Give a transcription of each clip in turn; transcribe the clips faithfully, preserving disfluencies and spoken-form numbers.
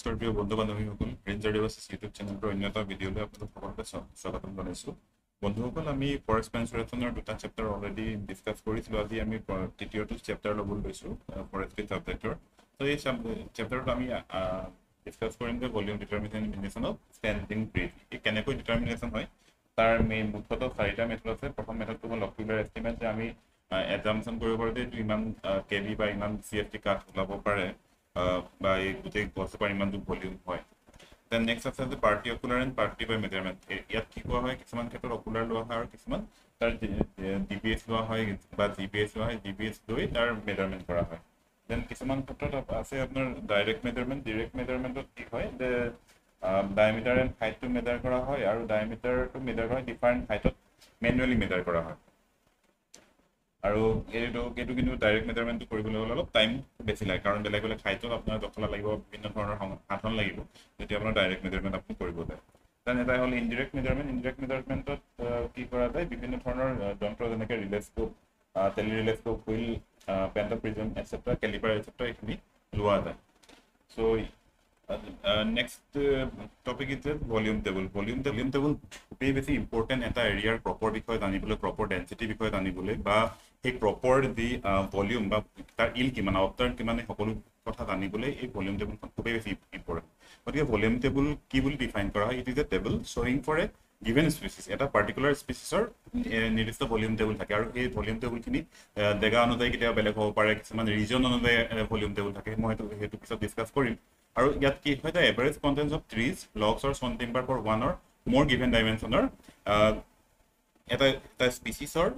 Studio বন্ধুবান্ধবী সকল ranger ডিভাস YouTube চ্যানেলৰ অন্য এটা ভিডিঅ'লৈ আপোনালোক সকলোকে স্বাগতম জনাইছো। বন্ধুসকল, আমি ফৰেষ্ট মেনচুৰেচনৰ দুটা চ্যাপ্টাৰ অলৰেডি ডিসকাস কৰিছিলো। আজি আমি তৃতীয়টো চ্যাপ্টাৰ ল'বলৈ লৈছো, ফৰেষ্ট্ৰি ছাবজেক্টৰ। তো এই চ্যাপ্টাৰটো আমি ডিসকাস কৰিম যে volume determination of standing breed. এই কেনেকৈ ডিটাৰমিনেশ্যন হয় তাৰ মেইন মুখ্যতঃ চাৰিটা মেথড আছে। প্ৰথম মেথডটো হ'ল লকলিৰ এষ্টিমেট, যে আমি এজাম্পচন কৰিব পাৰোঁ যে এইটো ইমান কেবি বা ইমান চিএফটি কাঠ ওলাব পাৰে by the gossip volume. The next is the particular and party by measurement. Yet, Kikoa, Kisman Capital, Ocular Lohar, Kisman, D B S Lohai, but D B S Lohai, D B S do it, or measurement Karaha. Then Kisman Capital of Asayabner, direct measurement, direct measurement of Kihoi, the diameter and height to measure Karaha, or diameter to measure defined height of manually measure Karaha. And this is direct measurement to do time basis. Because the level of height of the direct measurement. Then there is indirect measurement. Indirect measurement is the relay scope, tele-relay scope, wheel, panther prism, et cetera, caliper, et cetera. So uh, next uh, topic is volume table. Volume table, volume table is very important at the area proper because proper density because ba proper the uh, volume ba tar il kiman upturn kiman hokolu kotha janibole ei volume table very important. But the volume table ki boli define kara hoy, it is a table showing for a given species at a particular species or নির্দিষ্ট volume table থাকে। আৰু এই volume table খিনি দেখা অনুযায়ী কেতিয়া বেলেগ হ'ব পাৰে, কিছুমান ৰিজন অনুযায়ী ভলিউম টেবল থাকে। মই সেইটো পিছত ডিসকাস কৰিম। আৰু ইয়াত কি হয়, the average contents of trees logs or sawn timber for one or more given ডাইমেনচনৰ এটা এটা স্পিচিছৰ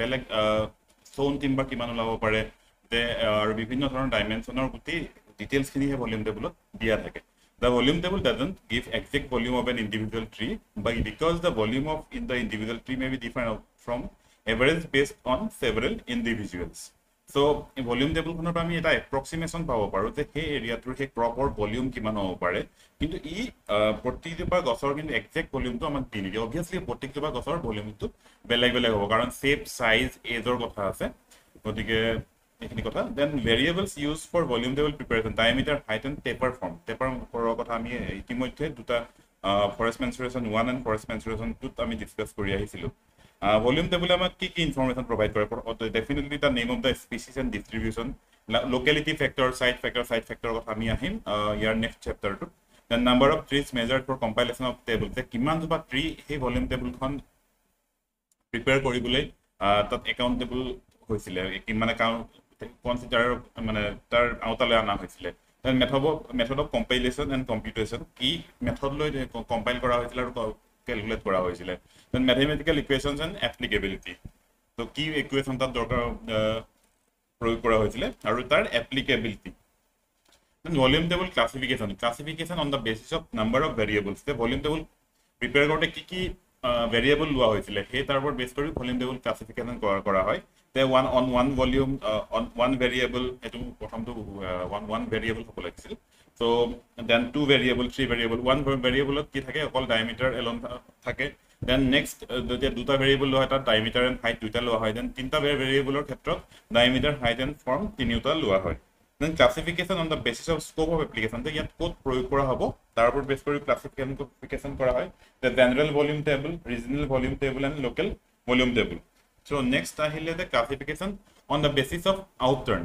বেলেগ সন টেম্পাৰ কিমান ওলাব পাৰে তে আৰু বিভিন্ন ধৰণৰ ডাইমেনচনৰ গুটি ডিটেইলছ খিনি হে ভলিউম টেবলত দিয়া থাকে। The volume table doesn't give exact volume of an individual tree, but because the volume of in the individual tree may be different from average based on several individuals. So, in volume table kono ami eta approximation pabo paru je he area tur he crop or volume kiman hobo pare, kintu e proti je pa gosor kintu exact volume to amak dini. Obviously protek je pa gosor volume to belag belag hobo karon shape, size, age or kotha ase odike. Then variables used for volume table preparation: diameter, height, and taper form. Taper for what I mean, Timote, forest mensuration one and forest mensuration two. I mean, discuss Korea Hisilu. Volume table, I'm a key information provider for definitely the name of the species and distribution, locality factor, site factor, site factor of Amia him, your next chapter two. The number of trees measured for compilation of tables. The Kimanzuba tree, a volume table con prepare curricula, that accountable Husilla, Kiman account. Consider man, tar outale ana hoisile. Then method of method of compilation and computation. Key method lo compile kora hoisile aru calculate kora hoisile. Then mathematical equations and applicability. So key equation ta dorkar proyog kora hoisile aru tar applicability. Then volume table classification. Classification on the basis of number of variables. The volume table prepare korte ki ki variable lua hoisile. He tar upor base kori volume table classification kora hoy. The one on one volume uh, on one variable uh, one one variable so then two variable three variable one variable all diameter alone thake. Then next uh, the duta variable diameter and height duta loa hoy, then tinta variable or khetrot diameter height and form tinuta loa hoy. Then classification on the basis of scope of application, the yet code proyog kora hobo tar upor base kori classification kora hoy. The general volume table, regional volume table, and local volume table. So next ahile the classification on the basis of outturn,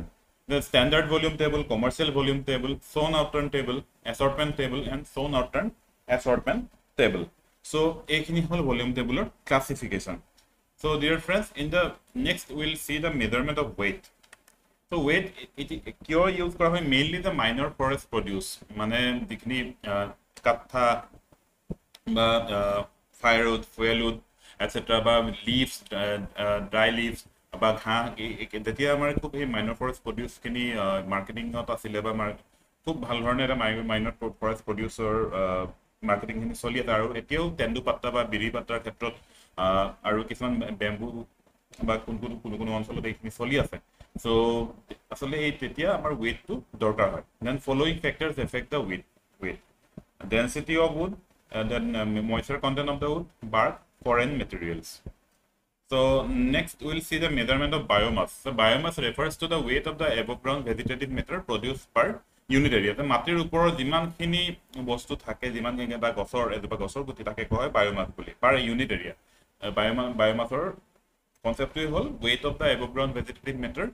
the standard volume table, commercial volume table, zone outturn table, assortment table, and zone outturn assortment table. So ekhini hol volume table or classification. So dear friends, in the next we'll see the measurement of weight. So weight it kyo use kora hoy, mainly the minor forest produce mane dikhni katha ba firewood, fuelwood, et cetera ba leaves, uh, uh, dry leaves ba gha tetia amar khub ei minor forest produce kini marketing not asile ba khub bhal dhorone eta minor forest producer marketing kini soli ata aru etio tendu patta ba biri patra khetrot aru kisan bamboo ba kun kun kun kun onchol e kini soli ase. So asole ei tetia amar weight to dorkar hoy. Then following factors affect the weight: weight, density of wood, uh, then uh, moisture content of the wood, bark, foreign materials. So next we'll see the measurement of biomass. So biomass refers to the weight of the above ground vegetative matter produced per unit area the মাটিৰ ওপৰৰ যিমানখিনি বস্তু থাকে যিমানখিনি এটা গছৰ এজোপা গছৰ গুটি থাকে কয় বায়োমাস বুলি পাৰ ইউনিট এৰিয়া বায়োমাস বায়োমাসৰ কনসেপ্টই হল weight of the above ground vegetative matter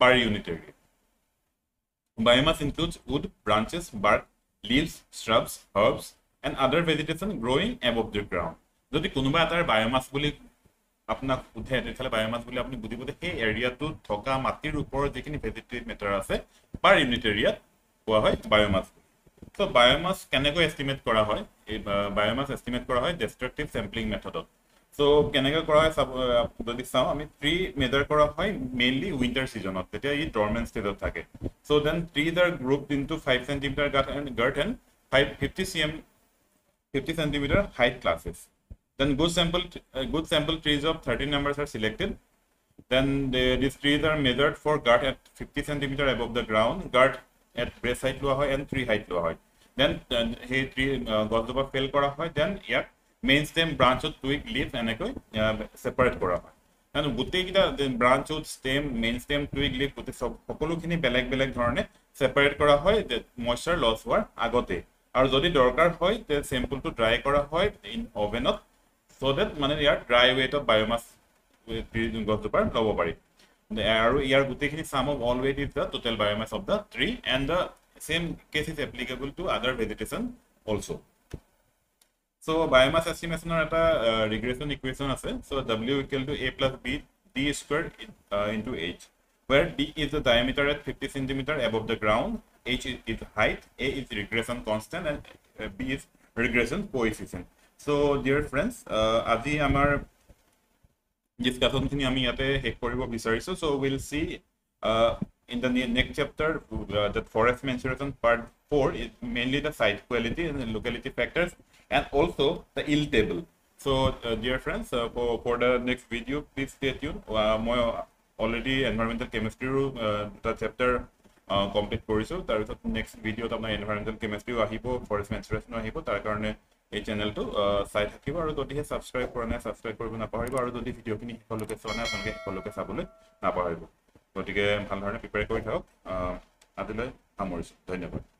per unit area biomass includes wood branches bark leaves shrubs herbs and other vegetation growing above the ground যদি কোনোবা এটা বায়োমাস বুলি আপোনাক উঠে তেতিয়ালে বায়োমাস বুলি আপুনি বুজি বুজি এই এৰিয়াটো থকা মাটিৰ ওপৰৰ যিখিনি ভেজিটেটিভ মেটাৰ আছে পাৰ ইউনিট এৰিয়া কোৱা হয় বায়োমাস তো বায়োমাস কেনেকৈ এস্টিমেট কৰা হয় এই বায়োমাস এস্টিমেট কৰা হয় ডিস্ট্রাকটিভ স্যাম্পলিং মেথডত সো কেনেকৈ কৰা হয় যদি চাও আমি থ্রি মেজার কৰা হয় মেইনলি উইন্টার সিজনত তেতিয়া ই ডরমেন্ট ষ্টেজত থাকে so then trees are grouped into five centimetre girth and girth and fifty centimetre height classes then good sample uh, good sample trees of thirteen numbers are selected then they, these trees are measured for girth at fifty centimeters above the ground girth at breast height loa hoy and tree height loa hoy then he tree godoba fail kora hoy then yak main stem branch out twig leaf enekoi separate kora hoy and gutei kita branch out stem main stem twig leaf gutei sokolo khini belag belag dhorone separate kora hoy moisture loss war agote ar jodi dorkar hoy the sample to dry kora hoy in ovenot so that মানে ইয়াৰ dry weight of biomass with region got to par লব পাৰি the arrow year গুটেখিনি sum of all weight is the total biomass of the tree and the same case is applicable to other vegetation also so biomass estimation er eta uh, regression equation ase so w equal to a plus b d squared uh, into h where d is the diameter at fifty centimeters above the ground h is, is height a is regression constant and uh, b is regression coefficient so dear friends আজি আমাৰ discussion thini ami yate hek koribo bisarisu so we'll see uh, in the next chapter uh, that forest mensuration part four is mainly the site quality and the locality factors and also the yield table so uh, dear friends uh, for, for the next video please stay tuned uh, moi already environmental chemistry uh, the chapter uh, complete korisu tar pisot next video ta apna environmental chemistry ahibo forest mensuration ahibo tar karone এই চ্যানেলটো সাই থাকিব আৰু যদিহে subscribe কৰা নাই subscribe কৰিব নাপাহৰিব আৰু যদি ভিডিওখিনি সকলোকে চোৱা আপোনালোকে সকলোকে চাবলৈ নাপাহৰিব গতিকে ভালদৰে প্ৰিপেয়াৰ কৰি থাকক আজিলৈ সামৰিছোঁ ধন্যবাদ